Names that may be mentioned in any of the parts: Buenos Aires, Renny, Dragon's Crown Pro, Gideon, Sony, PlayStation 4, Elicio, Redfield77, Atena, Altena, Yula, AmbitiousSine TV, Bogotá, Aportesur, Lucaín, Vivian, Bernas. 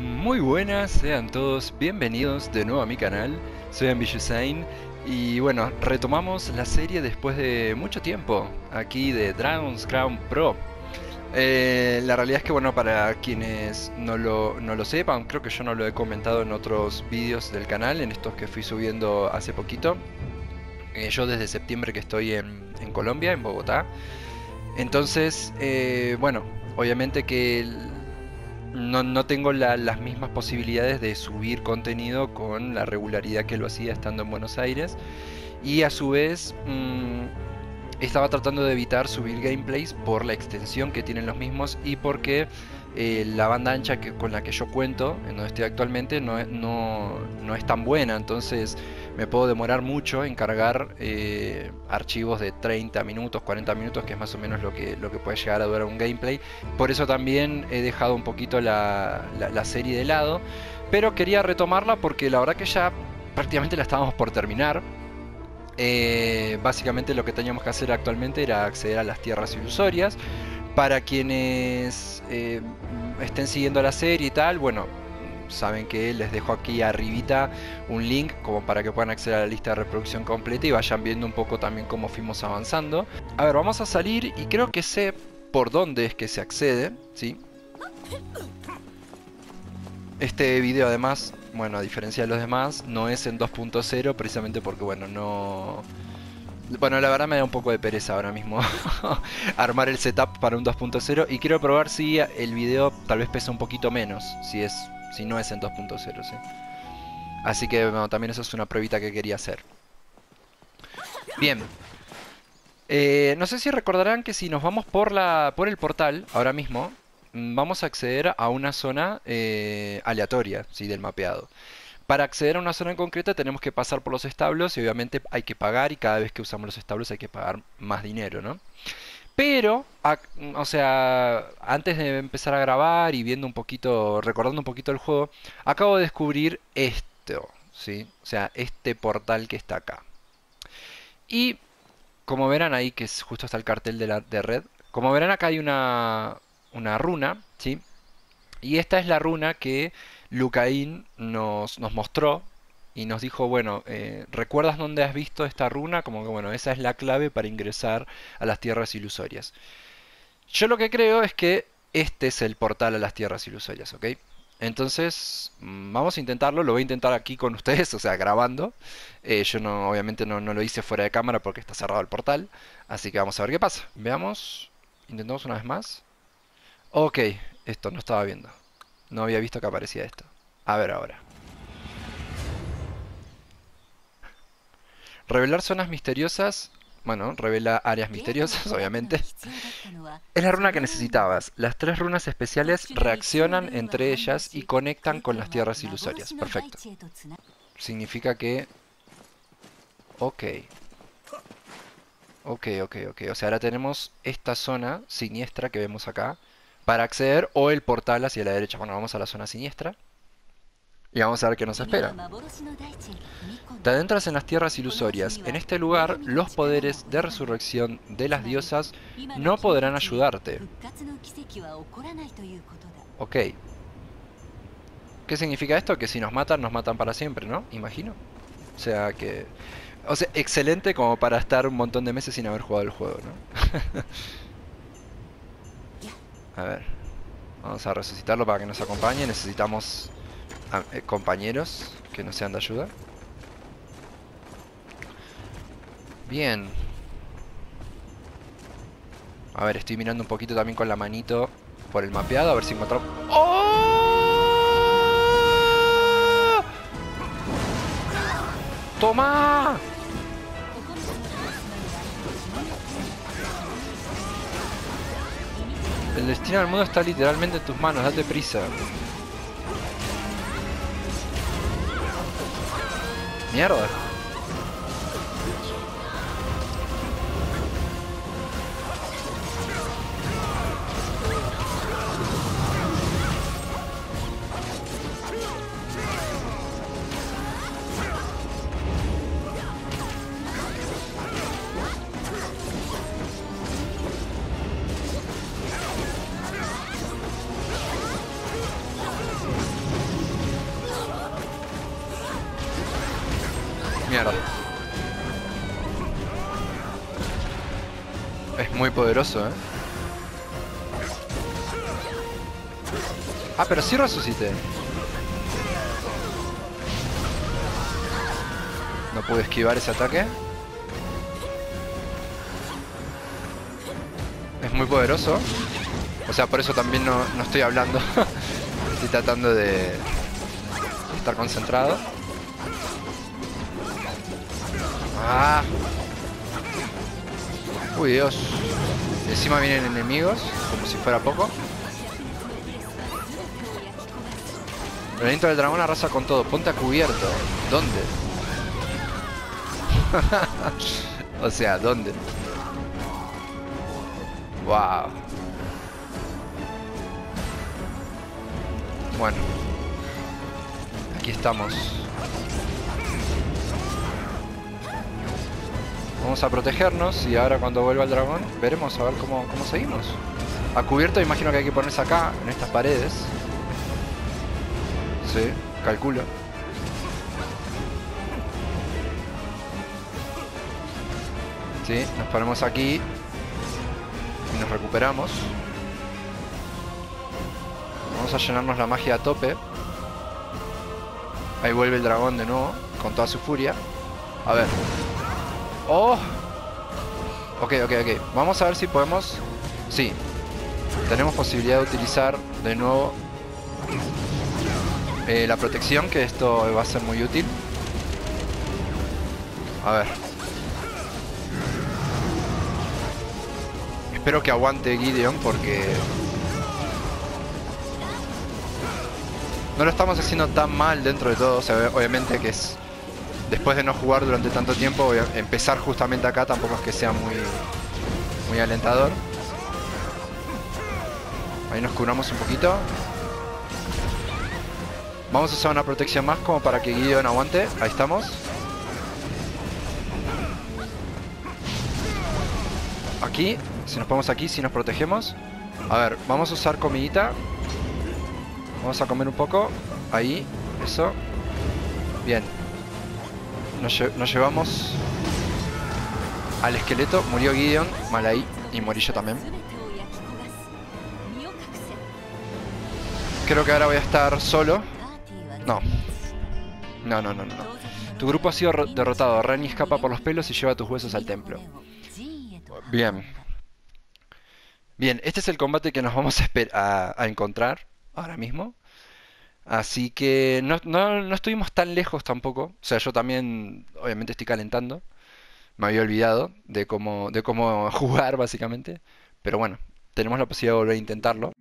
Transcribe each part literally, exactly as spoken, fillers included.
Muy buenas, sean todos bienvenidos de nuevo a mi canal. Soy AmbitiousSine y bueno, retomamos la serie después de mucho tiempo aquí de Dragon's Crown Pro. Eh, la realidad es que bueno, para quienes no lo, no lo sepan, creo que yo no lo he comentado en otros vídeos del canal, en estos que fui subiendo hace poquito. Eh, yo desde septiembre que estoy en, en Colombia, en Bogotá. Entonces, eh, bueno, obviamente que no, no tengo la, las mismas posibilidades de subir contenido con la regularidad que lo hacía estando en Buenos Aires. Y a su vez... Mmm, estaba tratando de evitar subir gameplays por la extensión que tienen los mismos y porque eh, la banda ancha que, con la que yo cuento, en donde estoy actualmente, no, no, no es tan buena. Entonces me puedo demorar mucho en cargar eh, archivos de treinta minutos, cuarenta minutos, que es más o menos lo que, lo que puede llegar a durar un gameplay. Por eso también he dejado un poquito la, la, la serie de lado, pero quería retomarla porque la verdad que ya prácticamente la estábamos por terminar. Eh, básicamente lo que teníamos que hacer actualmente era acceder a las tierras ilusorias. Para quienes eh, estén siguiendo la serie y tal, bueno, saben que les dejo aquí arribita un link como para que puedan acceder a la lista de reproducción completa y vayan viendo un poco también cómo fuimos avanzando. A ver, vamos a salir y creo que sé por dónde es que se accede, ¿sí? Este video además, bueno, a diferencia de los demás, no es en dos punto cero, precisamente porque, bueno, no... Bueno, la verdad me da un poco de pereza ahora mismo armar el setup para un dos punto cero. Y quiero probar si el video tal vez pesa un poquito menos, si es si no es en dos punto cero, ¿sí? Así que, bueno, también eso es una pruebita que quería hacer. Bien. Eh, no sé si recordarán que si nos vamos por la por el portal ahora mismo... Vamos a acceder a una zona eh, aleatoria, ¿sí?, del mapeado. Para acceder a una zona en concreta tenemos que pasar por los establos y obviamente hay que pagar, y cada vez que usamos los establos hay que pagar más dinero, ¿no? Pero, a, o sea, antes de empezar a grabar y viendo un poquito, recordando un poquito el juego, acabo de descubrir esto, ¿sí? O sea, este portal que está acá. Y, como verán ahí, que es, justo está el cartel de, la, de red, como verán acá hay una... una runa, ¿sí? Y esta es la runa que Lucaín nos, nos mostró y nos dijo, bueno, eh, ¿recuerdas dónde has visto esta runa? Como que, bueno, esa es la clave para ingresar a las tierras ilusorias. Yo lo que creo es que este es el portal a las tierras ilusorias, ¿ok? Entonces, vamos a intentarlo, lo voy a intentar aquí con ustedes, o sea, grabando. Eh, yo no, obviamente no, no lo hice fuera de cámara porque está cerrado el portal, así que vamos a ver qué pasa. Veamos, intentamos una vez más. Ok, esto no estaba viendo. No había visto que aparecía esto. A ver ahora. Revelar zonas misteriosas. Bueno, revela áreas misteriosas, obviamente. Es la runa que necesitabas. Las tres runas especiales reaccionan entre ellas y conectan con las tierras ilusorias. Perfecto. Significa que... Ok. Ok, ok, ok. O sea, ahora tenemos esta zona siniestra que vemos acá para acceder, o el portal hacia la derecha. Bueno, vamos a la zona siniestra y vamos a ver qué nos espera. Te adentras en las tierras ilusorias. En este lugar, los poderes de resurrección de las diosas no podrán ayudarte. Ok. ¿Qué significa esto? Que si nos matan, nos matan para siempre, ¿no? Imagino. O sea que... O sea, excelente como para estar un montón de meses sin haber jugado el juego, ¿no? A ver, vamos a resucitarlo para que nos acompañe. Necesitamos a, eh, compañeros que nos sean de ayuda. Bien. A ver, estoy mirando un poquito también con la manito por el mapeado, a ver si encontramos... ¡Oh! ¡Toma! El destino del mundo está literalmente en tus manos, date prisa. Mierda. mierda. Es muy poderoso, eh. Ah, pero sí resucité. No pude esquivar ese ataque. Es muy poderoso. O sea, por eso también no, no estoy hablando. Estoy tratando de estar concentrado. Ah. Uy, Dios. Encima vienen enemigos, como si fuera poco. Pero dentro del dragón arrasa con todo. Ponte a cubierto. ¿Dónde? O sea, ¿dónde? Wow. Bueno, aquí estamos. Vamos a protegernos y ahora cuando vuelva el dragón veremos a ver cómo, cómo seguimos. A cubierto imagino que hay que ponerse acá, en estas paredes. Sí, calculo. Sí, nos ponemos aquí y nos recuperamos. Vamos a llenarnos la magia a tope. Ahí vuelve el dragón de nuevo, con toda su furia. A ver. ¡Oh! Ok, ok, ok. Vamos a ver si podemos... Sí. Tenemos posibilidad de utilizar de nuevo eh, la protección, que esto va a ser muy útil. A ver. Espero que aguante Gideon porque... no lo estamos haciendo tan mal dentro de todo. O sea, obviamente que es... después de no jugar durante tanto tiempo, voy a empezar justamente acá, tampoco es que sea muy, muy alentador. Ahí nos curamos un poquito. Vamos a usar una protección más como para que Guido no aguante. Ahí estamos. Aquí, si nos ponemos aquí, si nos protegemos. A ver, vamos a usar comidita. Vamos a comer un poco. Ahí, eso. Bien. Nos, lle nos llevamos al esqueleto. Murió Gideon, mal ahí. Y morí yo también. Creo que ahora voy a estar solo. No. No, no, no, no. Tu grupo ha sido derrotado. Renny escapa por los pelos y lleva tus huesos al templo. Bien. Bien, este es el combate que nos vamos a, a, a encontrar ahora mismo. Así que no, no, no estuvimos tan lejos tampoco. O sea, yo también obviamente estoy calentando. Me había olvidado de cómo, de cómo jugar básicamente. Pero bueno, tenemos la posibilidad de volver a intentarlo.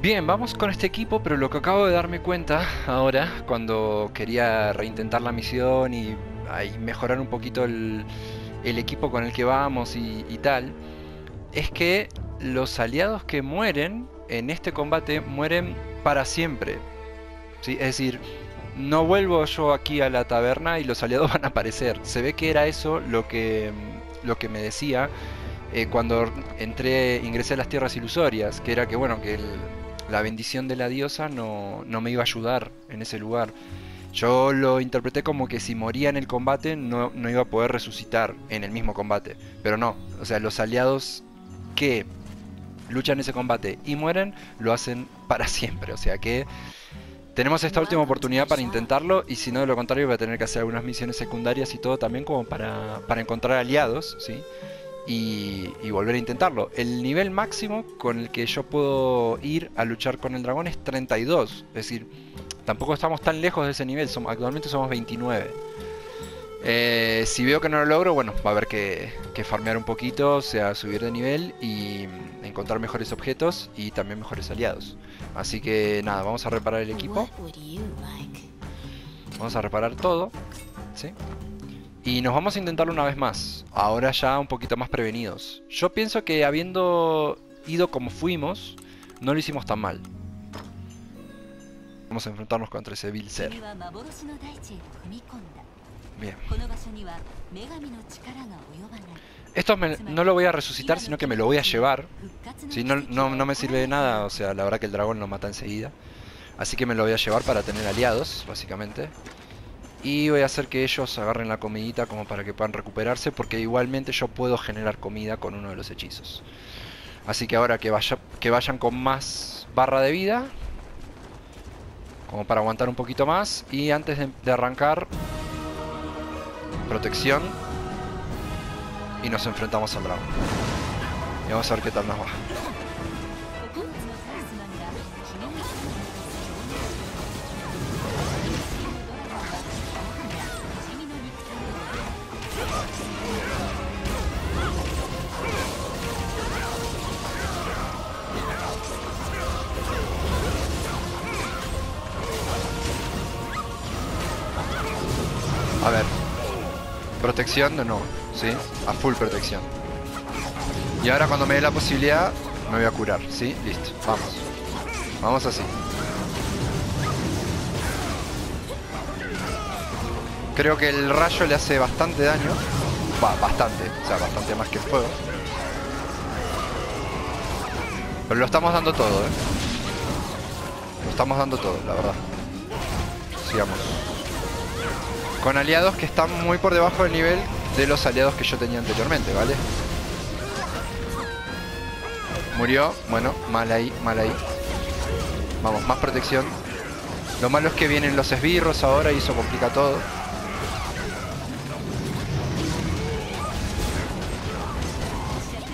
Bien, vamos con este equipo, pero lo que acabo de darme cuenta ahora, cuando quería reintentar la misión y, y mejorar un poquito el, el equipo con el que vamos y, y tal, es que los aliados que mueren en este combate mueren para siempre, ¿sí? Es decir, no vuelvo yo aquí a la taberna y los aliados van a aparecer. Se ve que era eso lo que, lo que me decía eh, cuando entré, ingresé a las tierras ilusorias, que era que bueno, que el, la bendición de la diosa no, no me iba a ayudar en ese lugar. Yo lo interpreté como que si moría en el combate no, no iba a poder resucitar en el mismo combate, pero no, o sea, los aliados que luchan ese combate y mueren, lo hacen para siempre. O sea que tenemos esta última oportunidad para intentarlo, y si no, de lo contrario voy a tener que hacer algunas misiones secundarias y todo también como para, para encontrar aliados, ¿sí? Y, y volver a intentarlo. El nivel máximo con el que yo puedo ir a luchar con el dragón es treinta y dos. Es decir, tampoco estamos tan lejos de ese nivel. Som- actualmente somos veintinueve. Eh, si veo que no lo logro, bueno, va a haber que, que farmear un poquito, o sea, subir de nivel y encontrar mejores objetos y también mejores aliados. Así que nada, vamos a reparar el equipo. Vamos a reparar todo, ¿sí? Y nos vamos a intentarlo una vez más, ahora ya un poquito más prevenidos. Yo pienso que habiendo ido como fuimos, no lo hicimos tan mal. Vamos a enfrentarnos contra ese vil ser. Bien. Esto me, no lo voy a resucitar, sino que me lo voy a llevar. Sí, no, no, no me sirve de nada, o sea, la verdad que el dragón lo mata enseguida. Así que me lo voy a llevar para tener aliados, básicamente. y voy a hacer que ellos agarren la comidita como para que puedan recuperarse, porque igualmente yo puedo generar comida con uno de los hechizos. Así que ahora que, vaya, que vayan con más barra de vida, como para aguantar un poquito más. Y antes de, de arrancar, protección, y nos enfrentamos al dragón. Y vamos a ver qué tal nos va. A ver, protección no, ¿sí? A full protección. Y ahora cuando me dé la posibilidad, me voy a curar, ¿sí? Listo, vamos. Vamos así. Creo que el rayo le hace bastante daño. Va, bastante, o sea, bastante más que el fuego. Pero lo estamos dando todo, ¿eh? Lo estamos dando todo, la verdad. Sigamos. Con aliados que están muy por debajo del nivel de los aliados que yo tenía anteriormente, ¿vale? Murió, bueno, mal ahí, mal ahí. Vamos, más protección. Lo malo es que vienen los esbirros ahora y eso complica todo.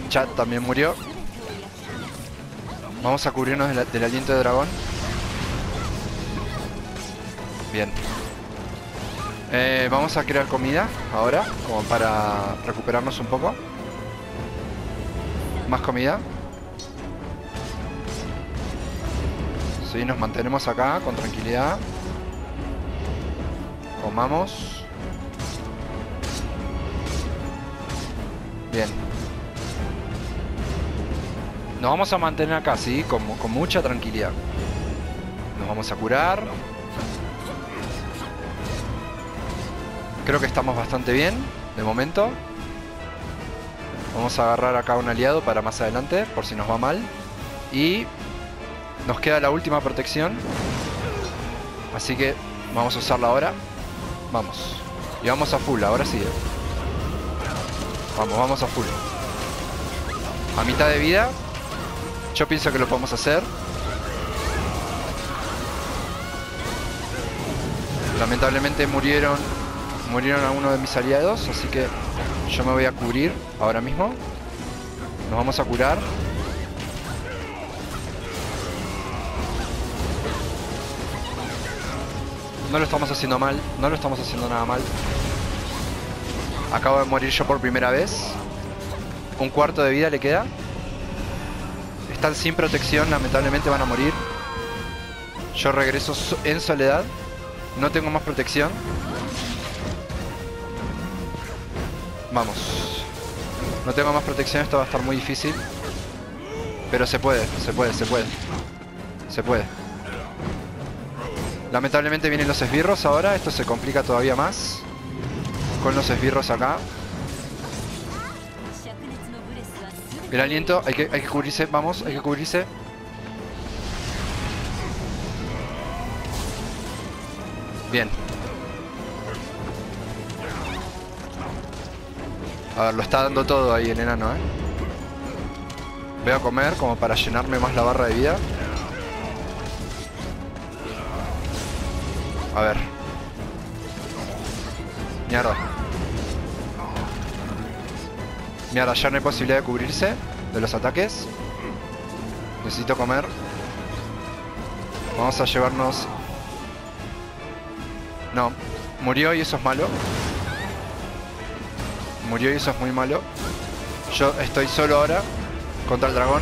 Chat también murió. Vamos a cubrirnos del, del aliento de dragón. Bien. Eh, vamos a crear comida ahora, como para recuperarnos un poco. Más comida. Sí, nos mantenemos acá con tranquilidad. Comamos. Bien. Nos vamos a mantener acá, sí, con, con mucha tranquilidad. Nos vamos a curar. Creo que estamos bastante bien, de momento. Vamos a agarrar acá un aliado para más adelante, por si nos va mal. Y nos queda la última protección. Así que vamos a usarla ahora. Vamos. Y vamos a full, ahora sí. Vamos, vamos a full. A mitad de vida. Yo pienso que lo podemos hacer. Lamentablemente murieron... Murieron algunos de mis aliados, así que yo me voy a cubrir ahora mismo. Nos vamos a curar. No lo estamos haciendo mal, no lo estamos haciendo nada mal. Acabo de morir yo por primera vez. Un cuarto de vida le queda. Están sin protección, lamentablemente van a morir. Yo regreso en soledad. No tengo más protección. Vamos. No tengo más protección, esto va a estar muy difícil. Pero se puede, se puede, se puede. Se puede. Lamentablemente vienen los esbirros ahora, esto se complica todavía más. Con los esbirros acá. El aliento, hay que, hay que cubrirse, vamos, hay que cubrirse. Bien. A ver, lo está dando todo ahí el enano, ¿eh? Voy a comer como para llenarme más la barra de vida. A ver. Mierda. Mierda, ya no hay posibilidad de cubrirse de los ataques. Necesito comer. Vamos a llevarnos... No, murió y eso es malo. Murió y eso es muy malo. Yo estoy solo ahora contra el dragón.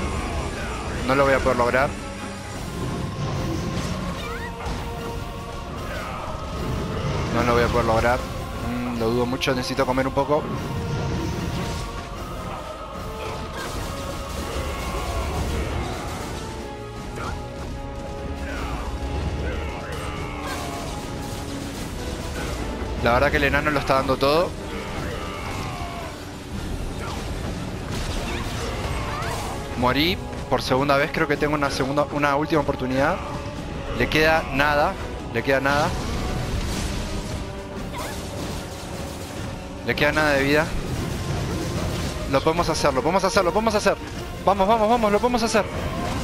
No lo voy a poder lograr. No lo voy a poder lograr. Mm, lo dudo mucho. Necesito comer un poco. La verdad que el enano lo está dando todo. Morí por segunda vez, creo que tengo una segunda, una última oportunidad. Le queda nada, le queda nada. Le queda nada de vida. Lo podemos hacer, lo podemos hacer, lo podemos hacer. Vamos, vamos, vamos, lo podemos hacer.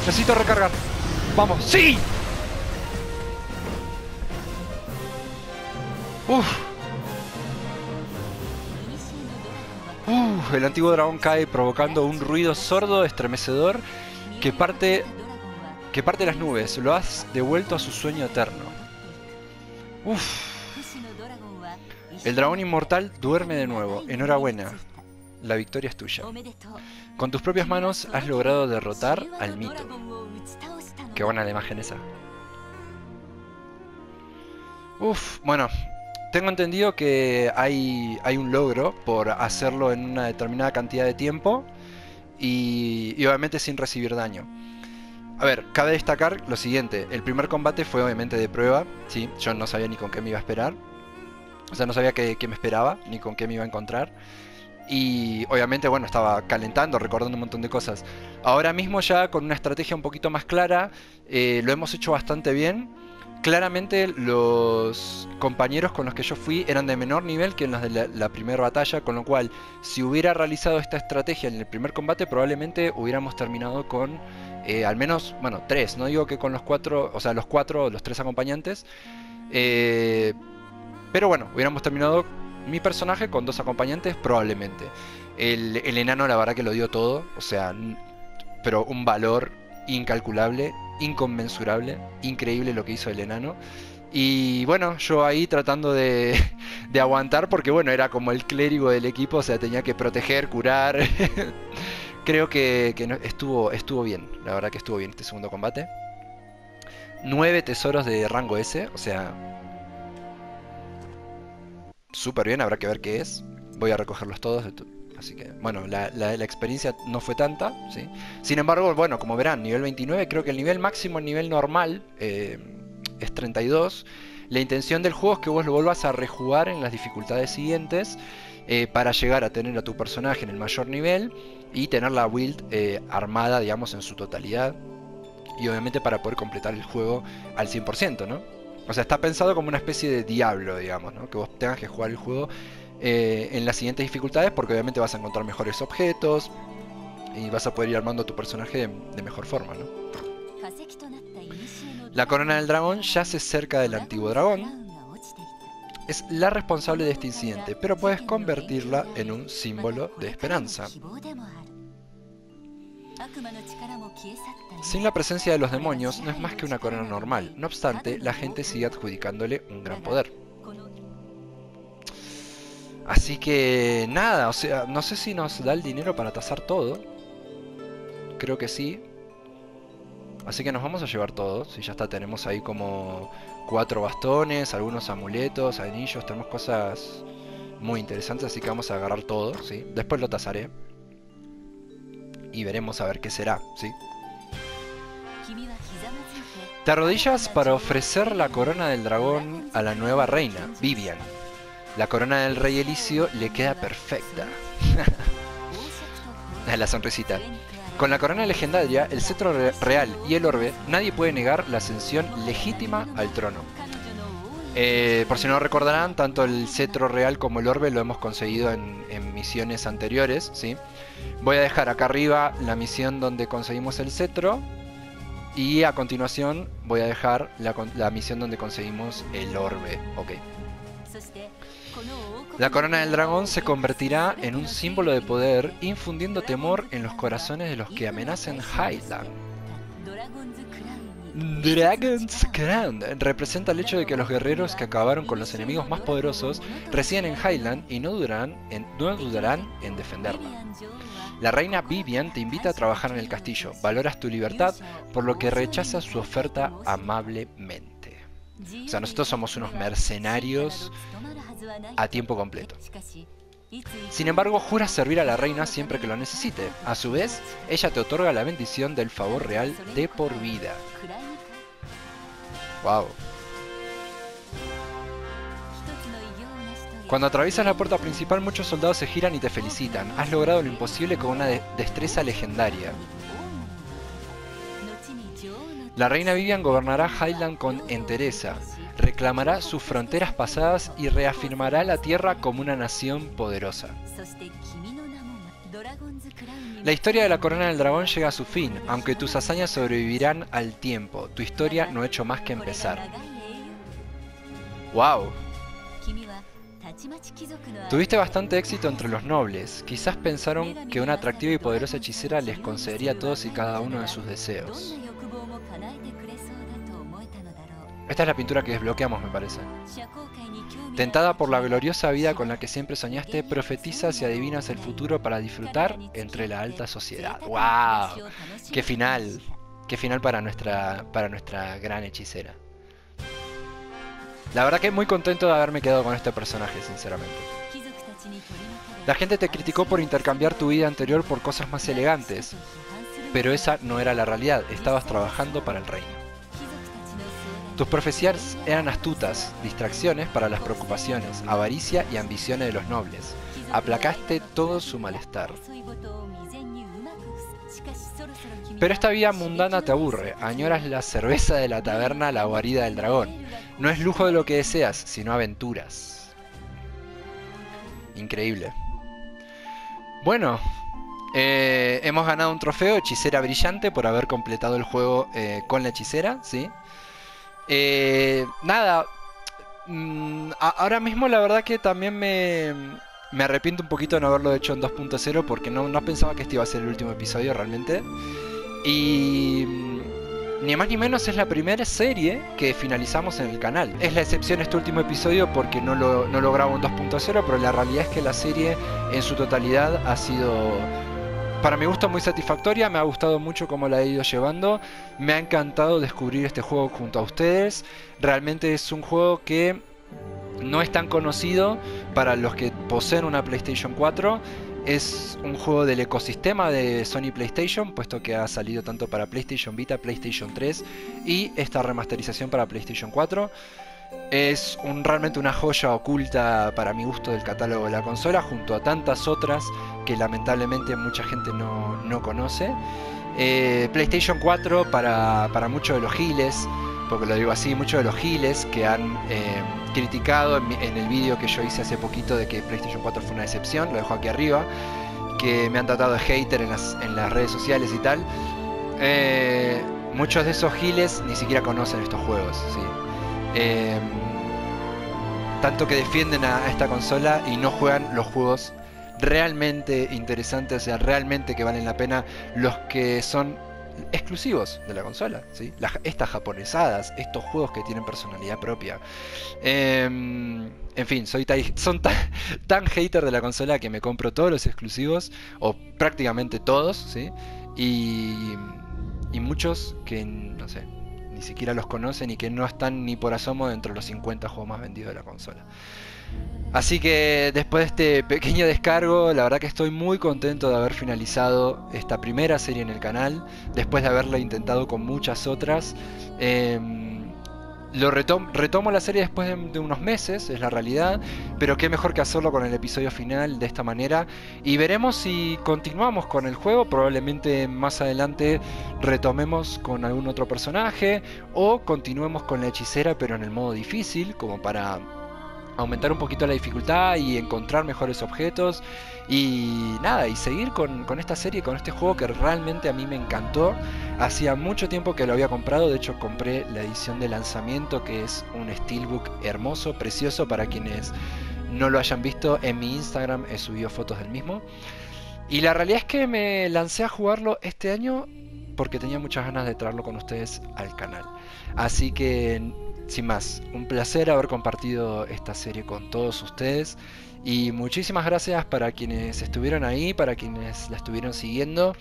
Necesito recargar. Vamos, sí. Uf. Uf, el antiguo dragón cae provocando un ruido sordo, estremecedor, que parte, que parte las nubes. Lo has devuelto a su sueño eterno. Uf. El dragón inmortal duerme de nuevo. Enhorabuena. La victoria es tuya. Con tus propias manos has logrado derrotar al mito. Qué buena la imagen esa. Uf, bueno. Tengo entendido que hay, hay un logro por hacerlo en una determinada cantidad de tiempo. Y, y obviamente sin recibir daño. A ver, cabe destacar lo siguiente. El primer combate fue obviamente de prueba, ¿sí? Yo no sabía ni con qué me iba a esperar. O sea, no sabía qué, qué me esperaba, ni con qué me iba a encontrar. Y obviamente, bueno, estaba calentando, recordando un montón de cosas. Ahora mismo ya con una estrategia un poquito más clara, eh, lo hemos hecho bastante bien. Claramente los compañeros con los que yo fui eran de menor nivel que en los de la, la primera batalla, con lo cual si hubiera realizado esta estrategia en el primer combate, probablemente hubiéramos terminado con eh, al menos, bueno, tres. No digo que con los cuatro, o sea, los cuatro, los tres acompañantes, eh, pero bueno, hubiéramos terminado mi personaje con dos acompañantes, probablemente. El, el enano, la verdad que lo dio todo. O sea, pero un valor incalculable, inconmensurable, increíble lo que hizo el enano. Y bueno, yo ahí tratando de, de aguantar, porque bueno, era como el clérigo del equipo. O sea, tenía que proteger, curar. Creo que, que estuvo, estuvo bien. La verdad que estuvo bien este segundo combate. Nueve tesoros de rango S. O sea... súper bien, habrá que ver qué es. Voy a recogerlos todos. Así que, bueno, la, la, la experiencia no fue tanta, ¿sí? Sin embargo, bueno, como verán, nivel veintinueve, creo que el nivel máximo, el nivel normal, eh, es treinta y dos. La intención del juego es que vos lo vuelvas a rejugar en las dificultades siguientes, eh, para llegar a tener a tu personaje en el mayor nivel y tener la build eh, armada, digamos, en su totalidad. Y obviamente para poder completar el juego al cien por ciento, ¿no? O sea, está pensado como una especie de diablo, digamos, ¿no? Que vos tengas que jugar el juego eh, en las siguientes dificultades, porque obviamente vas a encontrar mejores objetos y vas a poder ir armando a tu personaje de, de mejor forma, ¿no? La corona del dragón yace cerca del antiguo dragón. Es la responsable de este incidente, pero puedes convertirla en un símbolo de esperanza. Sin la presencia de los demonios, no es más que una corona normal. No obstante, la gente sigue adjudicándole un gran poder. Así que nada, o sea, no sé si nos da el dinero para tasar todo. Creo que sí. Así que nos vamos a llevar todo. Si sí, ya está, tenemos ahí como cuatro bastones, algunos amuletos, anillos. Tenemos cosas muy interesantes, así que vamos a agarrar todo, ¿sí? Después lo tasaré y veremos a ver qué será, ¿sí? Te arrodillas para ofrecer la corona del dragón a la nueva reina, Vivian. La corona del rey Elicio le queda perfecta. La sonrisita. Con la corona legendaria, el cetro re real y el orbe, nadie puede negar la ascensión legítima al trono. Eh, por si no recordarán, tanto el cetro real como el orbe lo hemos conseguido en, en misiones anteriores, ¿sí? Voy a dejar acá arriba la misión donde conseguimos el cetro, y a continuación voy a dejar la, la misión donde conseguimos el orbe. Okay. La corona del dragón se convertirá en un símbolo de poder, infundiendo temor en los corazones de los que amenacen Highland. Dragon's Crown representa el hecho de que los guerreros que acabaron con los enemigos más poderosos residen en Highland y no dudarán en, no dudarán en defenderla. La reina Vivian te invita a trabajar en el castillo. Valoras tu libertad, por lo que rechazas su oferta amablemente. O sea, nosotros somos unos mercenarios a tiempo completo. Sin embargo, juras servir a la reina siempre que lo necesite. A su vez, ella te otorga la bendición del favor real de por vida. Wow. Cuando atraviesas la puerta principal, muchos soldados se giran y te felicitan. Has logrado lo imposible con una de destreza legendaria. La reina Vivian gobernará Highland con entereza, reclamará sus fronteras pasadas y reafirmará la tierra como una nación poderosa. La historia de la corona del dragón llega a su fin, aunque tus hazañas sobrevivirán al tiempo. Tu historia no ha hecho más que empezar. ¡Wow! Tuviste bastante éxito entre los nobles. Quizás pensaron que una atractiva y poderosa hechicera les concedería a todos y cada uno de sus deseos. Esta es la pintura que desbloqueamos, me parece. Tentada por la gloriosa vida con la que siempre soñaste, profetizas y adivinas el futuro para disfrutar entre la alta sociedad. ¡Wow! ¡Qué final! ¡Qué final para nuestra, para nuestra gran hechicera! La verdad que muy contento de haberme quedado con este personaje, sinceramente. La gente te criticó por intercambiar tu vida anterior por cosas más elegantes, pero esa no era la realidad, estabas trabajando para el reino. Tus profecías eran astutas, distracciones para las preocupaciones, avaricia y ambiciones de los nobles. Aplacaste todo su malestar. Pero esta vida mundana te aburre, añoras la cerveza de la taberna, la guarida del dragón. No es lujo de lo que deseas, sino aventuras. Increíble. Bueno, eh, hemos ganado un trofeo, hechicera brillante, por haber completado el juego eh, con la hechicera, ¿sí? Eh, nada, mmm, ahora mismo la verdad que también me, me arrepiento un poquito de no haberlo hecho en dos punto cero, porque no, no pensaba que este iba a ser el último episodio realmente. Y mmm, ni más ni menos es la primera serie que finalizamos en el canal. Es la excepción este último episodio porque no lo, no lo grabo en dos punto cero, pero la realidad es que la serie en su totalidad ha sido, para mi gusto, muy satisfactoria. Me ha gustado mucho cómo la he ido llevando. Me ha encantado descubrir este juego junto a ustedes. Realmente es un juego que no es tan conocido para los que poseen una PlayStation cuatro. Es un juego del ecosistema de Sony PlayStation, puesto que ha salido tanto para PlayStation Vita, PlayStation tres y esta remasterización para PlayStation cuatro. Es un, realmente una joya oculta para mi gusto del catálogo de la consola, junto a tantas otras que lamentablemente mucha gente no, no conoce. Eh, PlayStation cuatro para, para muchos de los giles, porque lo digo así, muchos de los giles que han eh, criticado en, en el vídeo que yo hice hace poquito de que PlayStation cuatro fue una decepción, lo dejo aquí arriba, que me han tratado de hater en las, en las redes sociales y tal. Eh, muchos de esos giles ni siquiera conocen estos juegos, ¿sí? Eh, tanto que defienden a, a esta consola y no juegan los juegos realmente interesantes, o sea, realmente que valen la pena, los que son exclusivos de la consola, ¿sí? Las, estas japonesadas, estos juegos que tienen personalidad propia. Eh, en fin, soy ta, son ta, tan hater de la consola que me compro todos los exclusivos, o prácticamente todos, ¿sí? Y, y muchos que, no sé, ni siquiera los conocen y que no están ni por asomo dentro de los cincuenta juegos más vendidos de la consola. Así que después de este pequeño descargo, la verdad que estoy muy contento de haber finalizado esta primera serie en el canal, después de haberla intentado con muchas otras. Eh, lo retom retomo la serie después de, de unos meses, es la realidad, pero qué mejor que hacerlo con el episodio final de esta manera. Y veremos si continuamos con el juego, probablemente más adelante retomemos con algún otro personaje, o continuemos con la hechicera pero en el modo difícil, como para aumentar un poquito la dificultad y encontrar mejores objetos. Y nada, y seguir con, con esta serie, con este juego que realmente a mí me encantó. Hacía mucho tiempo que lo había comprado, de hecho compré la edición de lanzamiento, que es un steelbook hermoso, precioso. Para quienes no lo hayan visto, en mi Instagram he subido fotos del mismo. Y la realidad es que me lancé a jugarlo este año porque tenía muchas ganas de traerlo con ustedes al canal. Así que, sin más, un placer haber compartido esta serie con todos ustedes. Y muchísimas gracias para quienes estuvieron ahí, para quienes la estuvieron siguiendo,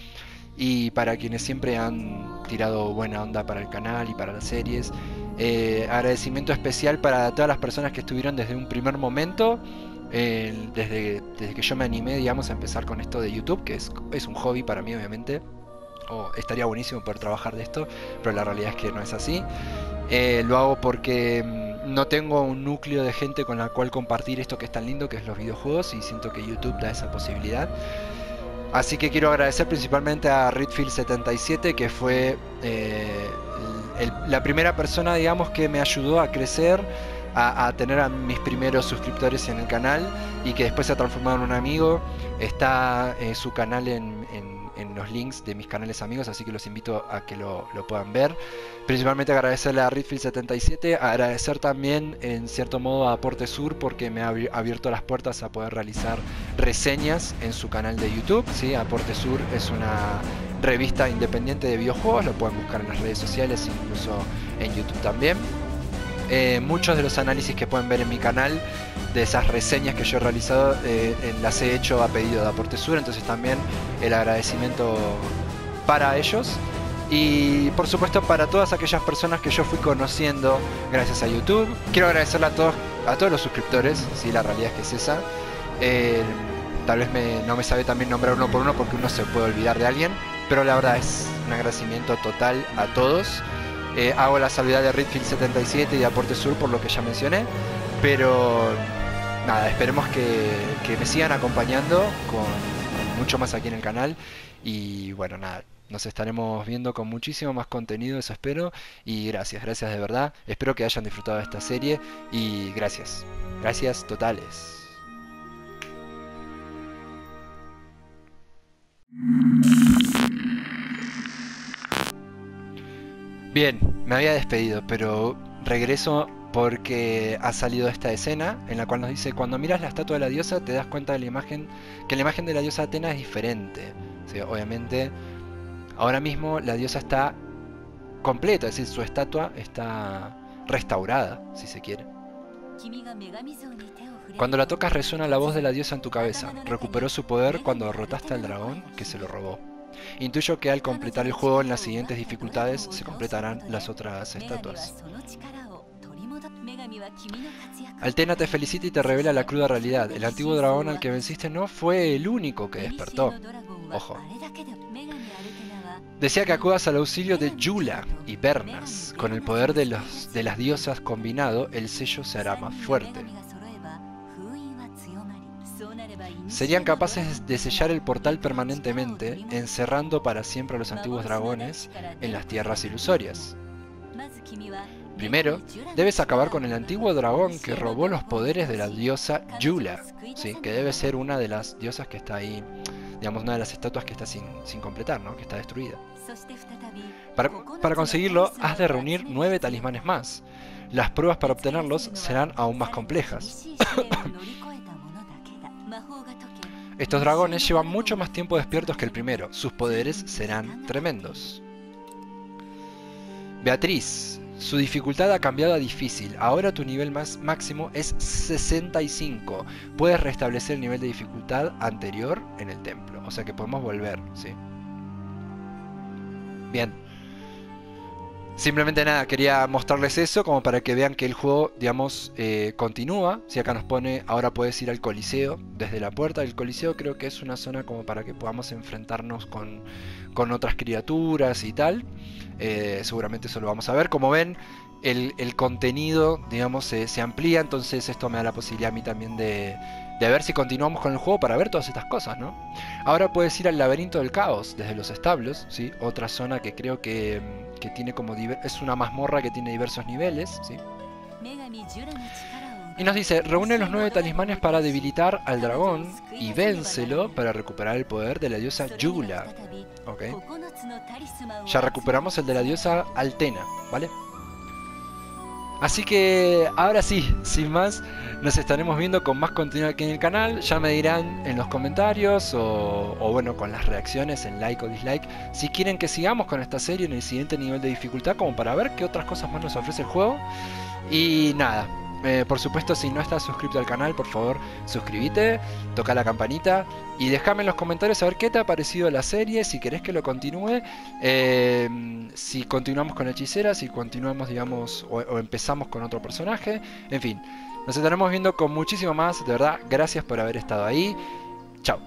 y para quienes siempre han tirado buena onda para el canal y para las series. Eh, agradecimiento especial para todas las personas que estuvieron desde un primer momento. Eh, desde, desde que yo me animé, digamos, a empezar con esto de YouTube, que es, es un hobby para mí, obviamente. Oh, estaría buenísimo poder trabajar de esto, pero la realidad es que no es así. Eh, lo hago porque no tengo un núcleo de gente con la cual compartir esto que es tan lindo, que es los videojuegos, y siento que YouTube da esa posibilidad. Así que quiero agradecer principalmente a Redfield setenta y siete, que fue eh, el, la primera persona, digamos, que me ayudó a crecer, a, a tener a mis primeros suscriptores en el canal, y que después se ha transformado en un amigo. Está eh, su canal en, en, en los links de mis canales amigos, así que los invito a que lo, lo puedan ver. Principalmente agradecerle a Redfield setenta y siete, agradecer también en cierto modo a Aportesur, porque me ha abierto las puertas a poder realizar reseñas en su canal de YouTube, ¿sí? Aportesur es una revista independiente de videojuegos, lo pueden buscar en las redes sociales, incluso en YouTube también. Eh, muchos de los análisis que pueden ver en mi canal, de esas reseñas que yo he realizado, eh, las he hecho a pedido de Aportesur, entonces también el agradecimiento para ellos. Y por supuesto para todas aquellas personas que yo fui conociendo gracias a YouTube. Quiero agradecerle a todos, a todos los suscriptores, ¿sí? La realidad es que es esa. Eh, tal vez me, no me sabe también nombrar uno por uno, porque uno se puede olvidar de alguien, pero la verdad es un agradecimiento total a todos. Eh, hago la salvedad de Redfield setenta y siete y de Aportesur por lo que ya mencioné, pero nada, esperemos que, que me sigan acompañando con, con mucho más aquí en el canal. Y bueno, nada, nos estaremos viendo con muchísimo más contenido, eso espero. Y gracias, gracias de verdad. Espero que hayan disfrutado de esta serie y gracias, gracias totales. Bien, me había despedido, pero regreso porque ha salido esta escena en la cual nos dice: cuando miras la estatua de la diosa te das cuenta de la imagen, que la imagen de la diosa Atena es diferente. O sea, obviamente ahora mismo la diosa está completa, es decir, su estatua está restaurada, si se quiere. Cuando la tocas resuena la voz de la diosa en tu cabeza. Recuperó su poder cuando derrotaste al dragón que se lo robó. Intuyo que al completar el juego en las siguientes dificultades se completarán las otras estatuas. Altena te felicita y te revela la cruda realidad. El antiguo dragón al que venciste no fue el único que despertó. Ojo. Desea que acudas al auxilio de Yula y Bernas. Con el poder de, los, de las diosas combinado, el sello se hará más fuerte. Serían capaces de sellar el portal permanentemente, encerrando para siempre a los antiguos dragones en las tierras ilusorias. Primero, debes acabar con el antiguo dragón que robó los poderes de la diosa Yula, ¿sí? Que debe ser una de las diosas que está ahí, digamos, una de las estatuas que está sin, sin completar, ¿no? Que está destruida. Para, para conseguirlo, has de reunir nueve talismanes más. Las pruebas para obtenerlos serán aún más complejas. Estos dragones llevan mucho más tiempo despiertos que el primero. Sus poderes serán tremendos. Beatriz, su dificultad ha cambiado a difícil. Ahora tu nivel más máximo es sesenta y cinco. Puedes restablecer el nivel de dificultad anterior en el templo. O sea que podemos volver, ¿sí? Bien. Simplemente nada, quería mostrarles eso como para que vean que el juego, digamos, eh, continúa. Si acá nos pone, ahora puedes ir al Coliseo, desde la puerta del Coliseo creo que es una zona como para que podamos enfrentarnos con, con otras criaturas y tal. Eh, seguramente eso lo vamos a ver. Como ven, el, el contenido, digamos, se, se amplía, entonces esto me da la posibilidad a mí también de... de ver si continuamos con el juego para ver todas estas cosas, ¿no? Ahora puedes ir al laberinto del caos desde los establos, ¿sí? Otra zona que creo que, que tiene como... es una mazmorra que tiene diversos niveles, ¿sí? Y nos dice, reúne los nueve talismanes para debilitar al dragón y vénselo para recuperar el poder de la diosa Yula. Ok. Ya recuperamos el de la diosa Altena, ¿vale? Así que ahora sí, sin más, nos estaremos viendo con más contenido aquí en el canal. Ya me dirán en los comentarios o, o bueno, con las reacciones en like o dislike, si quieren que sigamos con esta serie en el siguiente nivel de dificultad, como para ver qué otras cosas más nos ofrece el juego. Y nada, eh, por supuesto, si no estás suscrito al canal, por favor suscríbete, toca la campanita y déjame en los comentarios a ver qué te ha parecido la serie, si querés que lo continúe. Eh, Si continuamos con hechiceras, si continuamos, digamos, o, o empezamos con otro personaje. En fin, nos estaremos viendo con muchísimo más. De verdad, gracias por haber estado ahí. Chao.